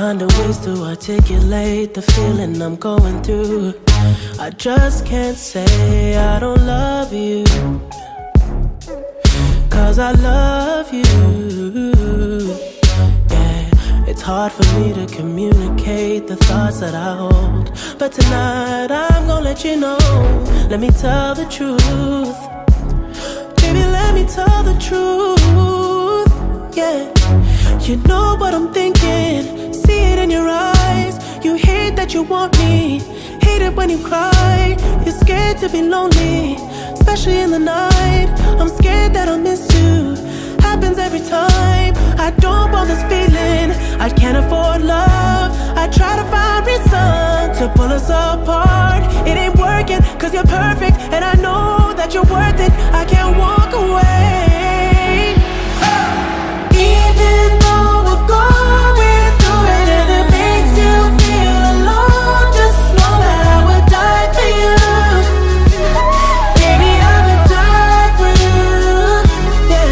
Finding ways to articulate the feeling I'm going through. I just can't say I don't love you, 'cause I love you. Yeah, it's hard for me to communicate the thoughts that I hold, but tonight I'm gonna let you know. Let me tell the truth, baby, let me tell the truth. Yeah, you know what I'm thinking, see it in your eyes. You hate that you want me, hate it when you cry. You're scared to be lonely, especially in the night. I'm scared that I'll miss you, happens every time. I don't want this feeling, I can't afford love. I try to find reason to pull us apart. It ain't working, 'cause you're perfect, and I know that you're worth it. I can't walk away. Oh. Even though we're going through it and it makes you feel alone, just know that I would die for you. Baby, I would die for you. Yeah.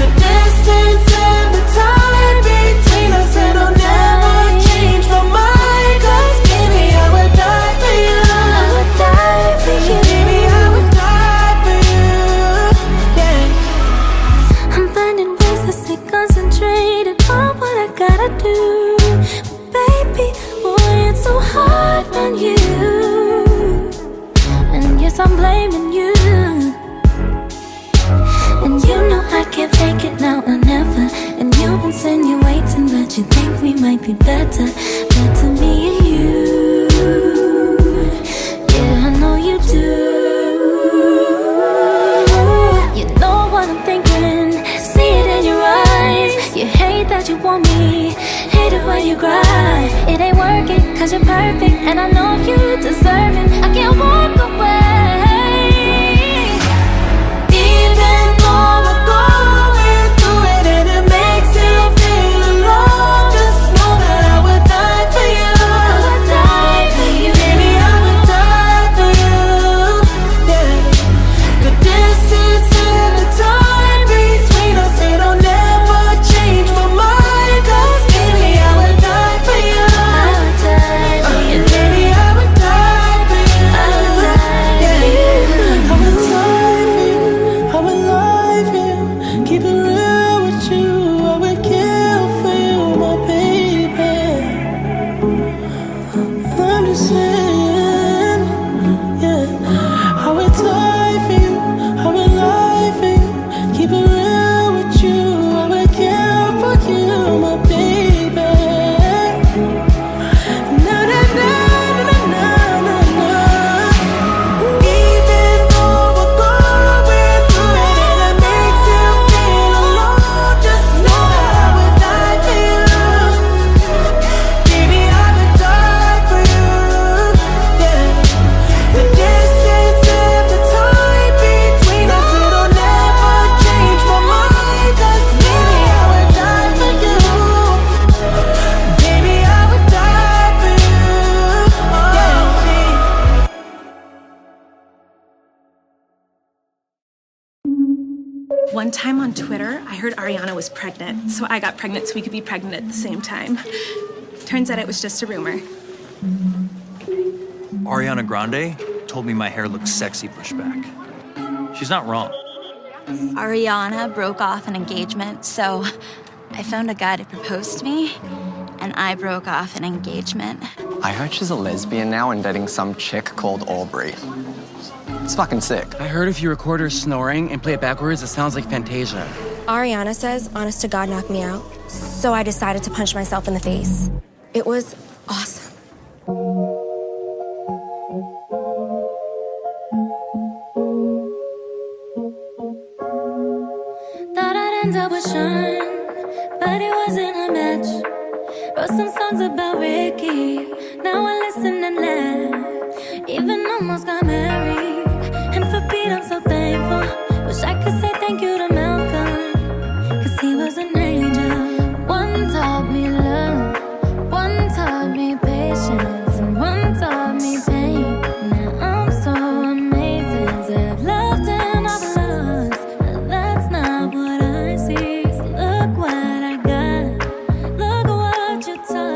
The distance and the time between us, and I'll never change my mind, 'cause baby, I would die for you. I would die for you. Baby, I would die for you. Yeah. I'm finding ways to stay concentrated on what I gotta do. Baby, boy, it's so hard on you. And yes, I'm blaming you. And you know I can't fake it now or never. And you've insinuating that you think we might be better. Better me and you. Yeah, I know you do. You know what I'm thinking, see it in your eyes. You hate that you want me, hate it when you cry. It ain't working, 'cause you're perfect, and I know you deserve it. I can't walk away. Even though we're going through it and it makes you feel alone, just know that I would die for you. I would die for you. Baby, I would die for you. Yeah. The distance and the time between us, it'll never change my mind, 'cause baby, I would die for you. I would die for you. Baby, I would die for you. I would die for you. I would die for you. I would lie for you. Keep it real with you. I would kill for you, my baby. I'm just saying, yeah. I would die for you. I would lie for you. Keep it real with you. I would kill for you, my baby. Na na na na na na na. Even though we're going through it and it makes you feel alone, just know that I would die for you. Baby, I would die for you. Yeah. The distance and the time between us, it'll never change my mind, 'cause baby, I would die for you. Baby, I would die for you. One time on Twitter, I heard Ariana was pregnant, so I got pregnant so we could be pregnant at the same time. Turns out it was just a rumor. Ariana Grande told me my hair looked sexy pushed back. She's not wrong. Ariana broke off an engagement, so I found a guy to propose to me, and I broke off an engagement. I heard she's a lesbian now and dating some chick called Aubrey. It's fucking sick. I heard if you record her snoring and play it backwards, it sounds like Fantasia. Ariana says, honest to God, knock me out. So I decided to punch myself in the face. It was awesome. Thought I'd end up with Sean, but it wasn't a match. Wrote some songs about Ricky, now I listen and laugh. Even almost got married, and for Pete I'm so thankful. Wish I could say thank you to Malcolm, 'cause he was an angel. One taught me love, one taught me patience, and one taught me pain. Now I'm so amazing, 'cause I've loved and I've lost, but that's not what I see. So look what I got, look what you taught.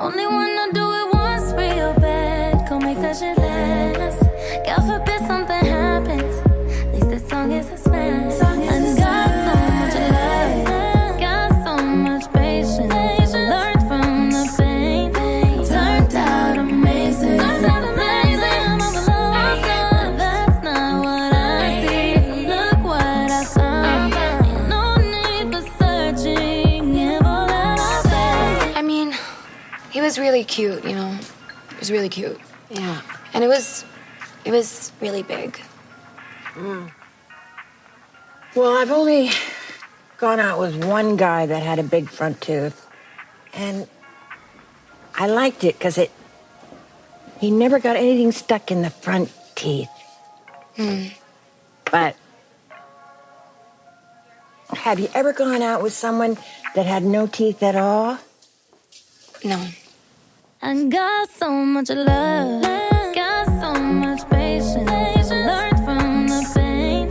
Only wanna do it once real bad. Go make that shit last. God forbid something happens. At least this song is a smash. And got so much love, got so much patience. Learned from the pain. Turned out amazing. Turned out amazing. I'm all alone, so that's not what I see. Look what I found. Ain't no need for searching. Give all that I say. I mean, he was really cute, you know. He was really cute. Yeah. And it was really big. Mm. Well, I've only gone out with one guy that had a big front tooth. And I liked it because he never got anything stuck in the front teeth. Mm. But have you ever gone out with someone that had no teeth at all? No. I got so much love. Got so much patience. Learned from the pain.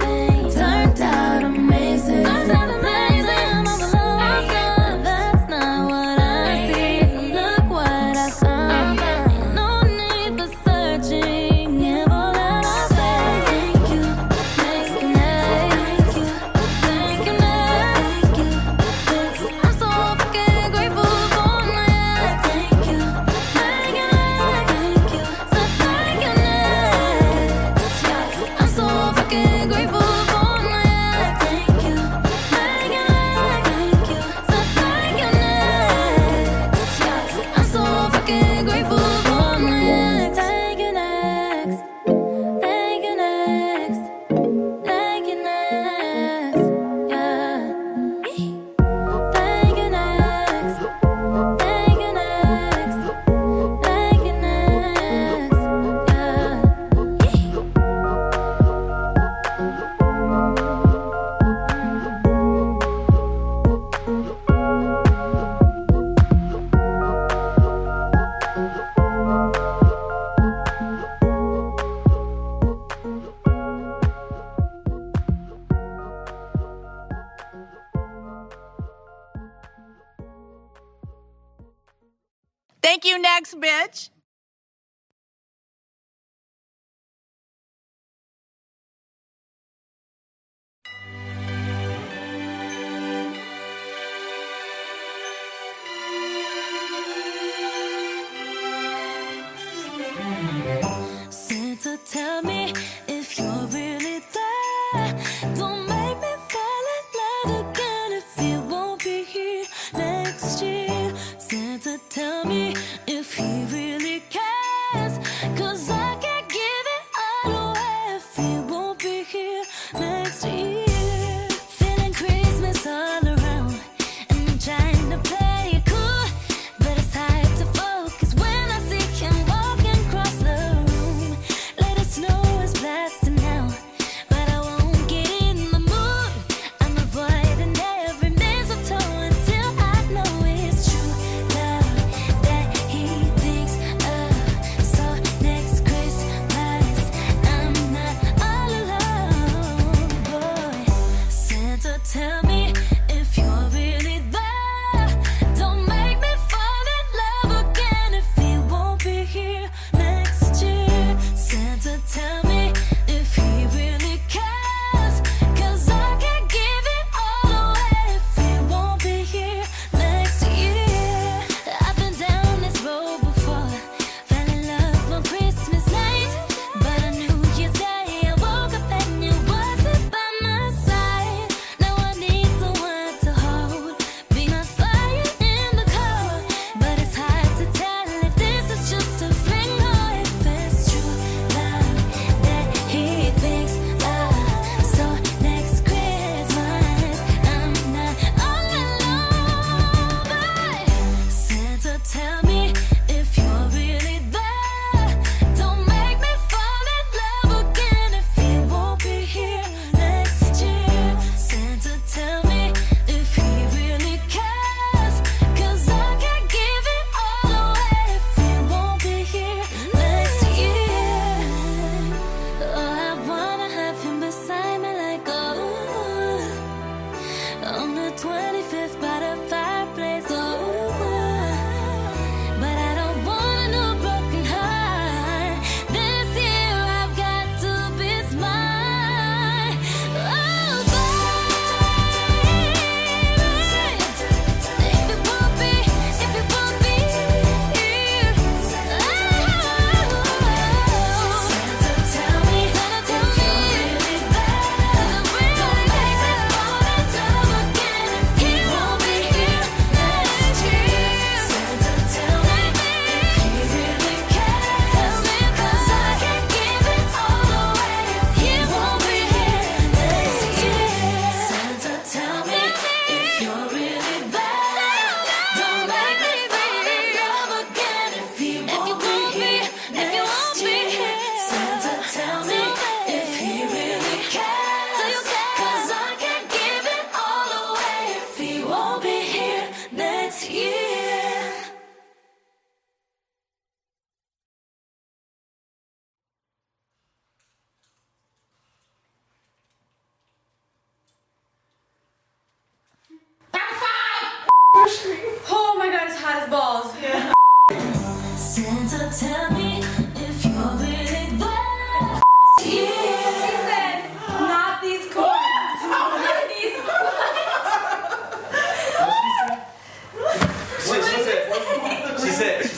Turned out amazing. Turned out amazing. I'm all alone, so that's not what I see. Look what I found. Ain't no need for searching. Give all that I say. Thank you, thank you, thank you, thank you, thank you, thank you. I'm so fucking grateful for that. Thank you, thank you, thank you, so thank you next. I'm so fucking grateful for that. Thank you, so thank you next. I'm so fucking grateful for that. Thank you next. Thank you next. Thank you next. Yeah. Thank you next. Thank you next. Thank you next. Yeah. Thank you next, bitch. Santa, tell me if you're really there. Don't make me fall in love again if you won't be here next year. Santa, tell me if he really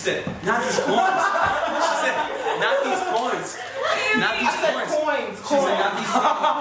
said, not these coins. She said, not these coins. Not these coins. Coins. She said, not these coins.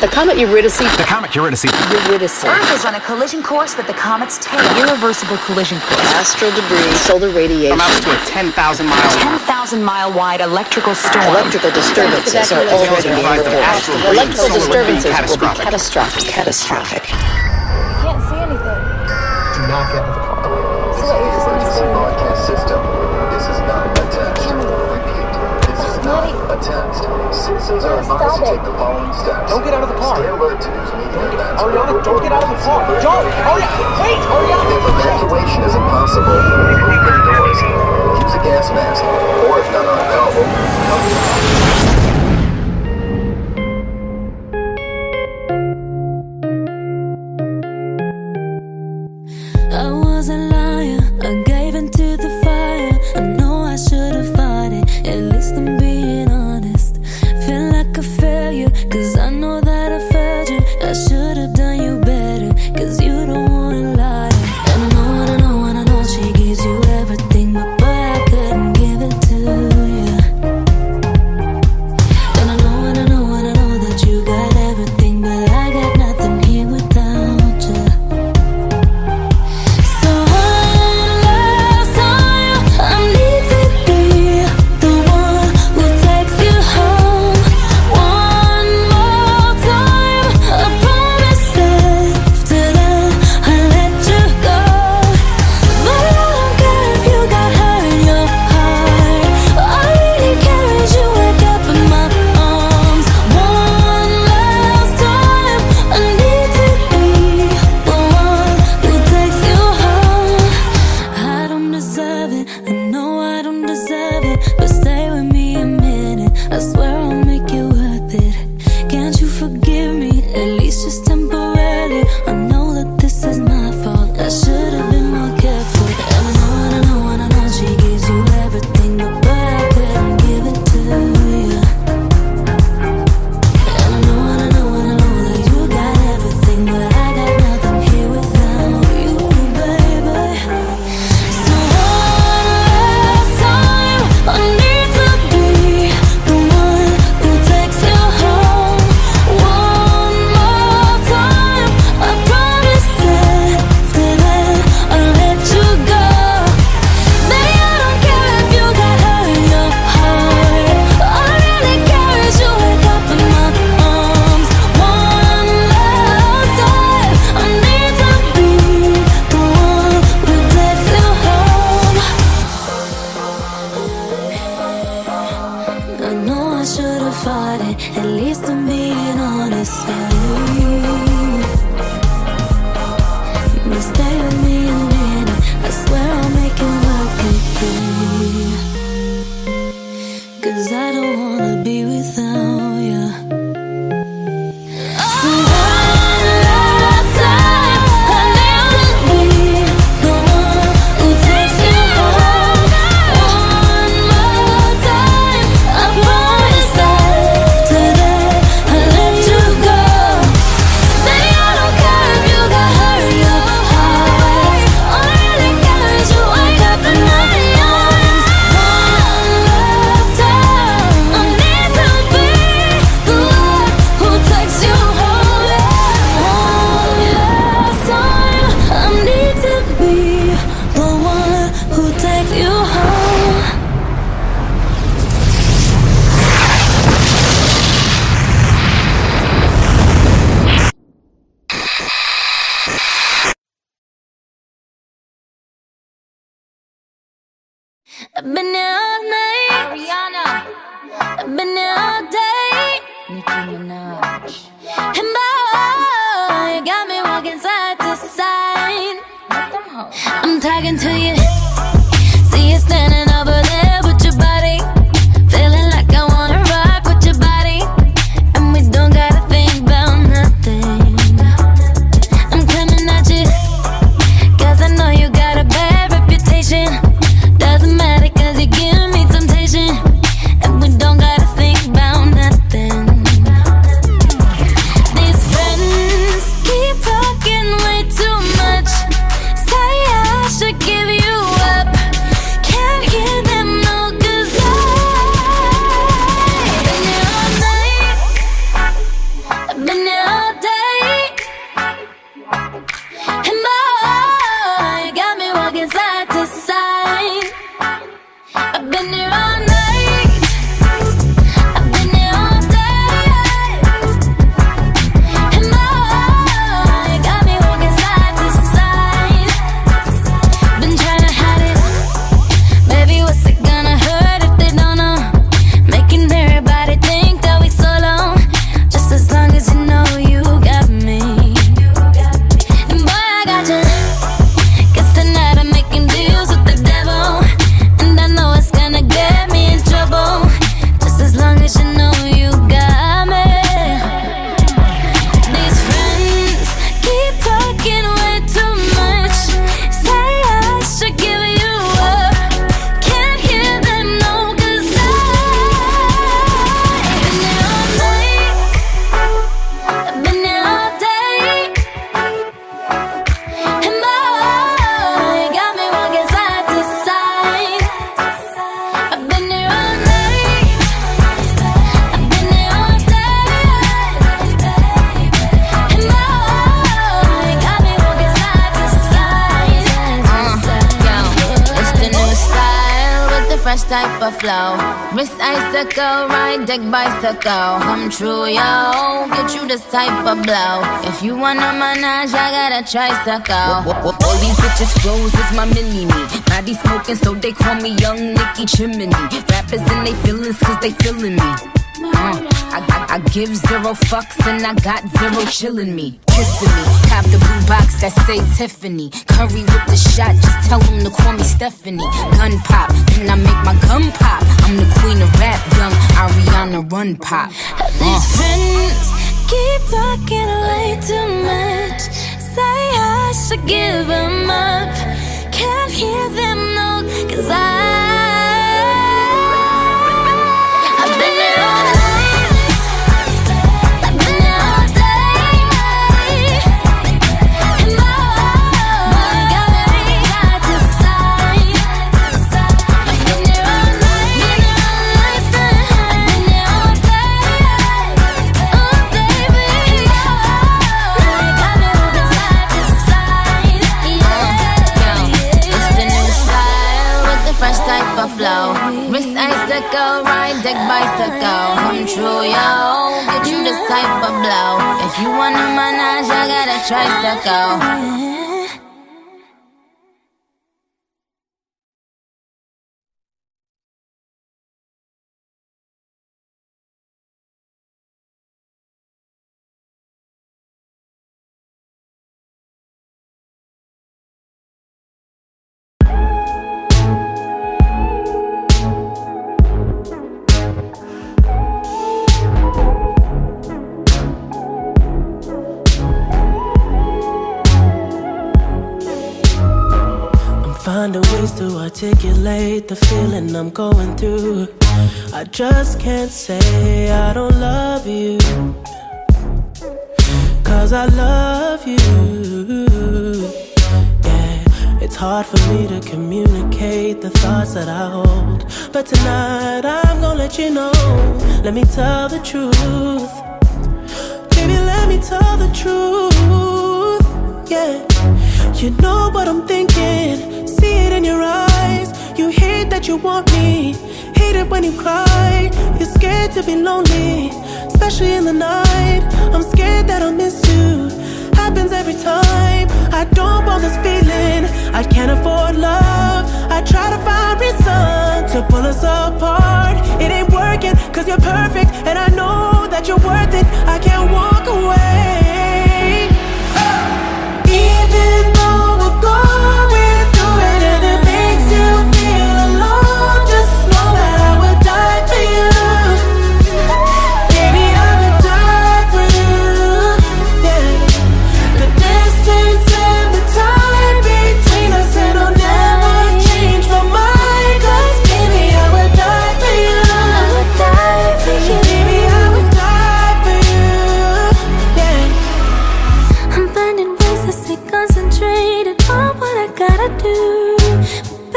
The comet Eurydice. The comet Eurydice. Eurydice. Earth is on a collision course with the comet's tail. Irreversible collision course. Astral debris. Solar radiation. Amounts to a 10,000-mile. 10,000-mile-wide electrical storm. Electrical disturbances are already being reported. Electrical disturbances will be catastrophic. Catastrophic. I can't see anything. Do not get in the car. This is emergency broadcast system. This is not a test. Repeat. This is not a test. Citizens are advised to take the following steps. Don't get out of the car. Stay alert to news media events. Ariana, don't get out of the car. Don't! Wait! Ariana! If evacuation is impossible, leave indoors. Use a gas mask, or if not available, cover your mouth. I've been here all night. Ariana. I've been here all day. Nicki Minaj. And boy, you got me walking side to side. I'm talking to you. See you standing over there with your body. Feeling like I wanna rock with your body. And we don't gotta think about nothing. I'm coming at you, cause I know you got a bad reputation. Doesn't matter cause you give me temptation. And we don't gotta think about nothing. These friends keep talking way too much. Say I should give you up. Can't hear them no cause I've been here all night. I've been here all day. And boy, you got me walking side to side. I've been here all night. I've been here all day. And boy, you got me walking side to side. Been trying to hide it. Baby, what's it gonna hurt if they don't know? Making everybody think that we solo. Just as long as you know you got me. And boy, I got you. Cause tonight I'm making deals with the devil. And I know it's gonna get me in trouble. Just as long as you know you got me. These friends keep talking way too much. Say I should give you up. Can't hear them no cause I've been here all night. I've been here all day. And boy, you got me walking side to side. I've been here all night. I've been here all day. And boy, you got me walking side to side. It's the new style with the fresh type of flow. Wrist icicle, ride deck bicycle. Come true, yo, get you this type of blow. If you want a menage, I got a tricycle. All these bitches froze, it's my mini-me. Body smoking, so they call me Young Nicky Chimney. Rappers and they feelings, cause they feeling me. I give zero fucks and I got zero chillin' me. Kissing me, cop the blue box that say Tiffany. Curry with the shot, just tell them to call me Stephanie. Gun pop, then I make my gun pop. I'm the queen of rap, young Ariana run pop. These friends keep talking way too much. Say I should give them up. Can't hear them no, cause I've been here all night. I've been here all day. And boy, you got me walking side to side. I've been here all night. Been here all night. I've been here all day. Oh baby, and boy, you got me walking side to side. It's the new style with the fresh type of flow. Wrist icicle, ride deck bicycle. Come true, yo, get you this type of blow. If you want a menage, I got a tricycle. Find a ways to articulate the feeling I'm going through. I just can't say I don't love you, cause I love you. Yeah, it's hard for me to communicate the thoughts that I hold, but tonight I'm gonna let you know. Let me tell the truth. Baby, let me tell the truth. Yeah, you know what I'm thinking, see it in your eyes. You hate that you want me, hate it when you cry. You're scared to be lonely, especially in the night. I'm scared that I'll miss you, happens every time. I don't want this feeling, I can't afford love. I try to find reason to pull us apart. It ain't working, cause you're perfect, and I know that you're worth it. I can't walk away. Even though we're going through it and it makes you feel alone, just know that I would die for you. Baby, I would die for you, yeah. The distance and the time between us, and I'll never change my mind. Cause baby, I would die for you, I would die for you. Baby, I would die for you, yeah. I'm finding ways to stay concentrated on what I gotta do.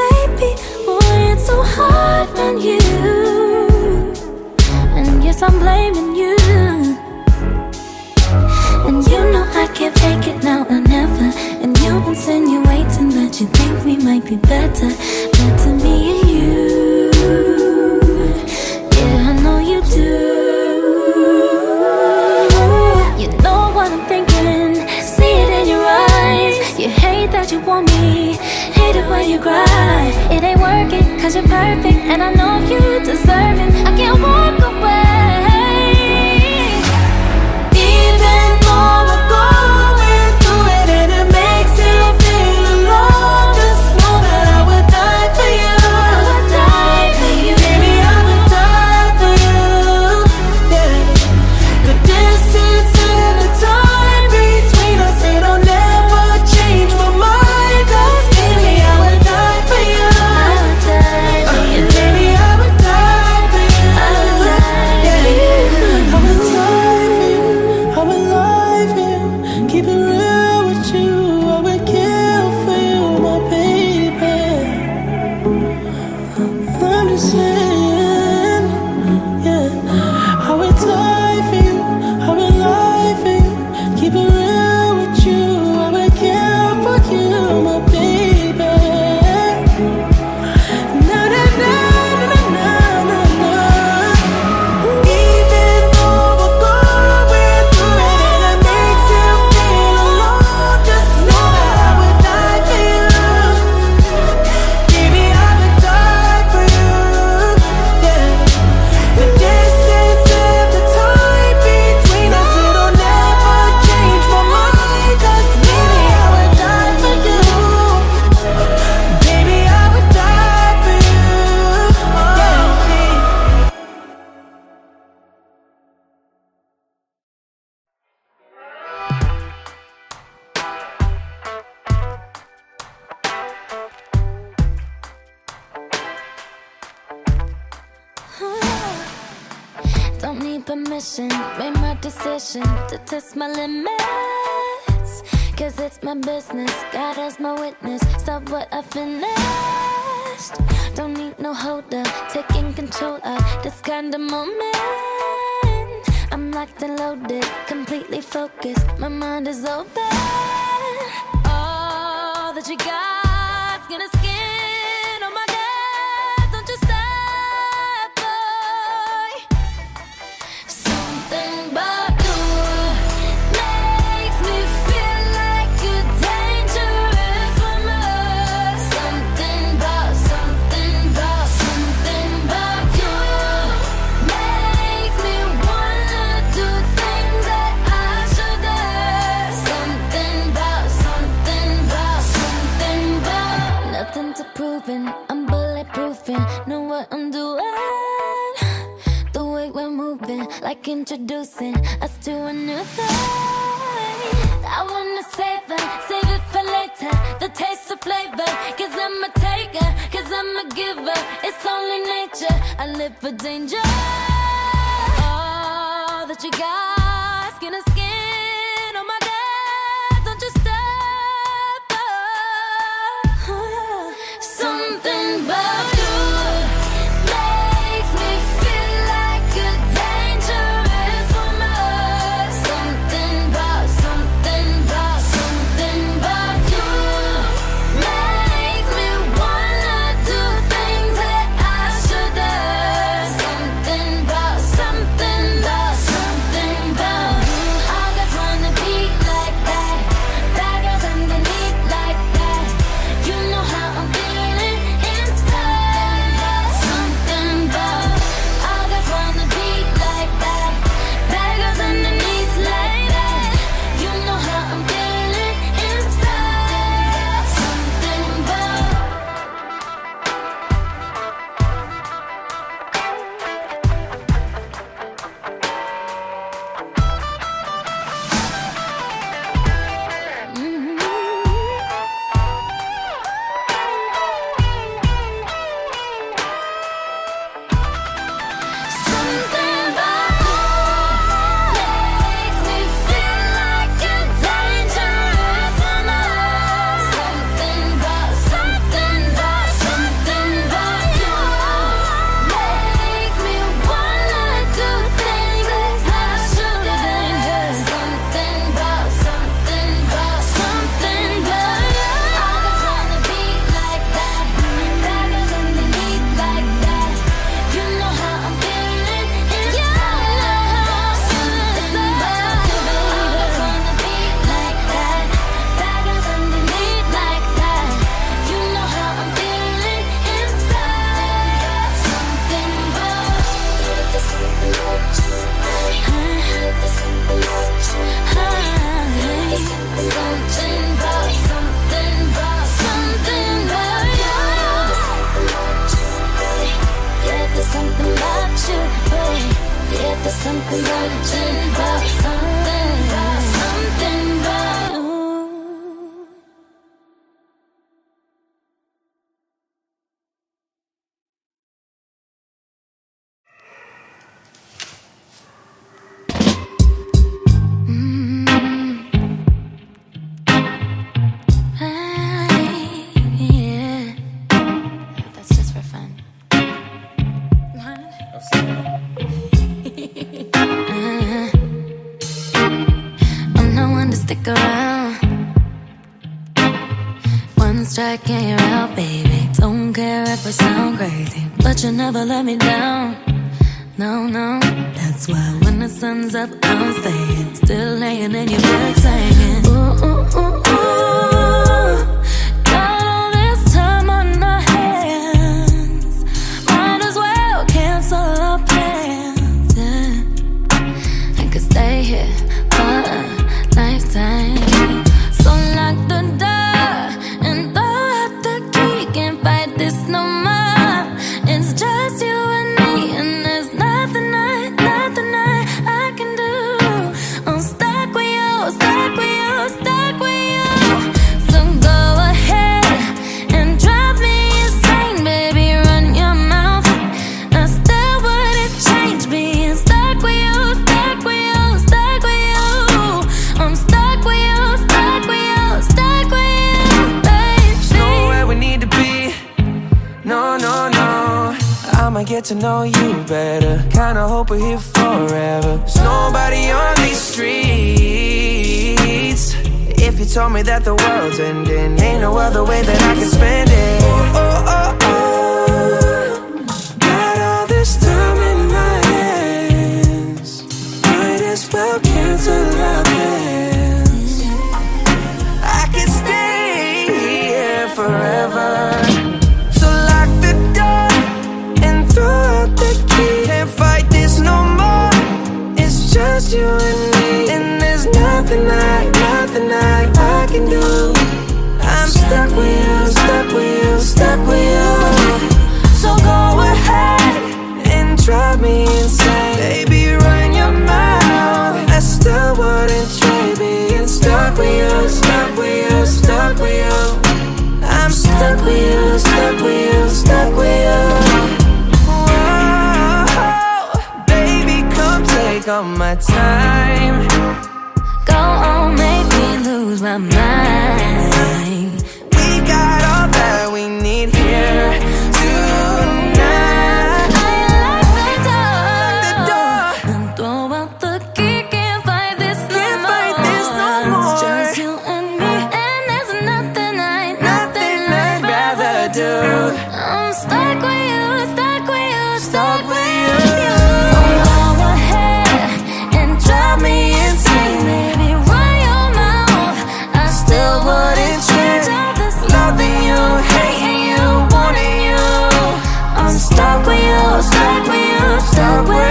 Baby, boy, it's so hard when you, and yes, I'm blaming you. And you know I can't fake it now or never. And you insinuating that you think we might be better, better me and you. Yeah, I know you do. You know what I'm thinking, see it in your eyes. You hate that you want me, hate it when you cry. It ain't working, cause you're perfect, and I know you deserve it. I can't walk away. Even though we're going through it and it makes you feel alone, just know that I would die for you. I would die for you. Baby, I would die for you, yeah. The distance and the time between us, and I'll never change my mind. Cause baby, I would die for you. I would die for you. Baby, I would die for you. I would die for you. I would die for you. I would lie for you. Keep it real with you. I would kill for you, my baby. I'm just saying, yeah. I would die for you. I would lie for you. Keep it real with you. I would kill for you, my baby. Na na na na na na na. Even though we're going through it and it makes you feel alone, just know that I would die for you. Baby, I would die for you, yeah. The distance and the time between us, it'll never change my mind. Cause baby, I would die for you. Baby, I would die for you, yeah. Don't need permission, made my decision to test my limits. Cause it's my business, God is my witness, stop what I finished. Don't need no holder, taking control of this kind of moment. I'm locked and loaded, completely focused, my mind is open. All that you got's gonna skin on my gut, don't you stop, boy. Something about you makes me feel like you're dangerous for me. Something about you makes me wanna do things that I shouldn't. Something about nothing to proving. I'm bulletproofing, know what I'm doing. The way we're moving, like introducing us to a new thing. I wanna save it for later. The taste of flavor, cause I'm a taker, cause I'm a giver. It's only nature, I live for danger. All that you got, skin to skin, oh my God, don't you stop, boy. Something about you makes me feel like you're dangerous for me. Something about you makes me wanna do things that I shouldn't. Something about you. I There's something about you, about something, about something about you. That's just for fun. Stick around. One strike and you're out, baby. Don't care if I sound crazy, but you never let me down. No, no. That's why when the sun's up, I'm staying. Still laying in your bed singing. Ooh, ooh, ooh, ooh. Got all this time on our hands. Might as well cancel our plans. Yeah. I could stay here lifetime. So lock the door and throw out the key. Can't fight this no more. It's just you and me, and there's nothing I, nothing I can do. I'm stuck with you, stuck with you, stuck with you. So go ahead and drive me insane, baby. Run your mouth. I still wouldn't change being stuck with you, stuck with you, stuck with you. I'm stuck with you, stuck with you, stuck with you, baby. It's nowhere we need to be. No, no, no. I'ma get to know you better. Kinda hope we're here forever. There's nobody on these streets. If you told me that the world's ending, ain't no other way that I can spend it. Oh, oh, oh, oh. Got all this time in my hands. Might as well cancel our plans. I can stay here forever. So lock the door and throw out the key. Can't fight this no more. It's just you and me, and there's nothing I, nothing I can do. I'm stuck with you, stuck with you, stuck with you. So go ahead and drive me insane, baby. Run your mouth. I still wouldn't trade being stuck with you, stuck with you, stuck with you. I'm stuck with you, stuck with you, stuck with you. Whoa, baby, come take all my time. Go on, make me lose my mind. We got all that we need here tonight. I like the Lock the door. door. And throw out the key. Can't fight this no Can't more. fight this no It's more. just you and me, and there's nothing I, nothing I'd rather do. I'm stuck with you, stuck with you, stuck with you. So go ahead and drive me insane, baby. Run your mouth. I still wouldn't change all this loving you, hating you, wanting you. I'm stuck with you, stuck with you, stuck with you.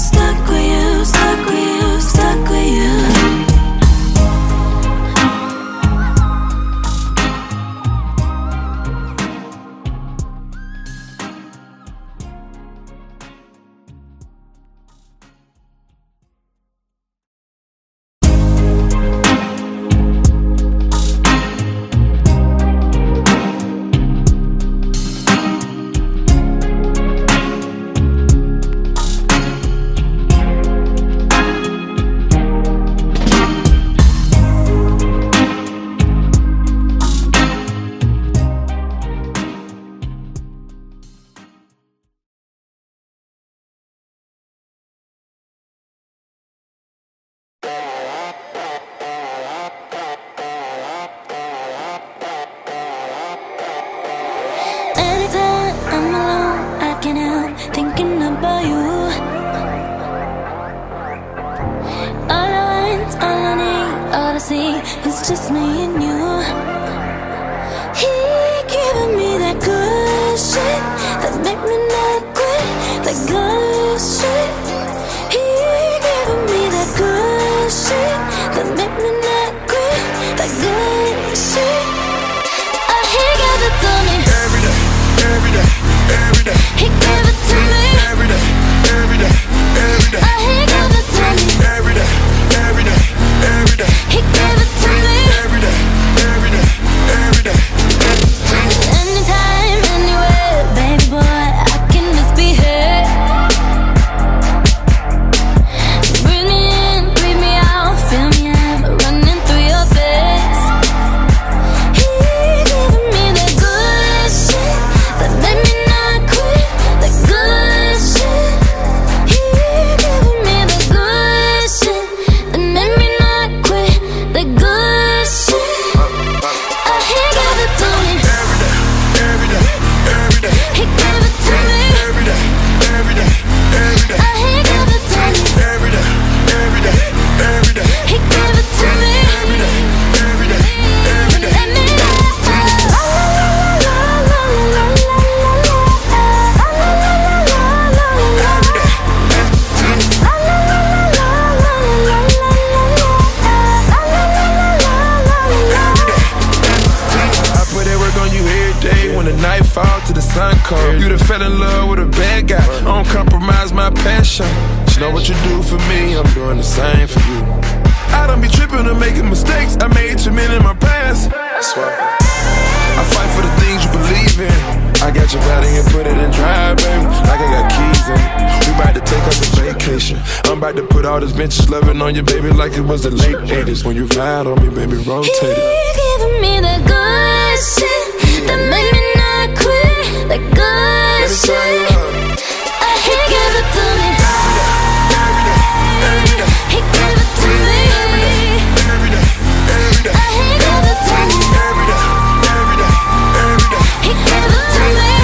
Stuck with you, stuck with you, stuck with you. Anytime I'm alone, I can't help thinking about you. All I want, all I need, all I see is just me and you. He giving me that good shit that make me not quit, that good shit. He giving me that good shit. know what you do for me, I'm doing the same for you. I don't be tripping or making mistakes, I made too many in my past. That's why I fight for the things you believe in. I got your body and put it in drive, baby, like I got keys in it. We about to take us a vacation. I'm about to put all this vintage loving on you, baby, like it was the late 80s. When you ride on me, baby, rotate it. Keep giving me the good shit that make me not quit. The good shit. He gave it to me. He gave it to me. He gave it to me. He gave it to me.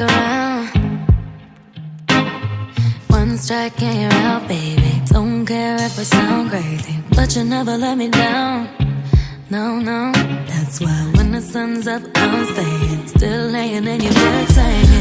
around. One strike and you're out, baby. Don't care if I sound crazy, but you never let me down. No, no. That's why when the sun's up, I'm staying. Still laying in your bed saying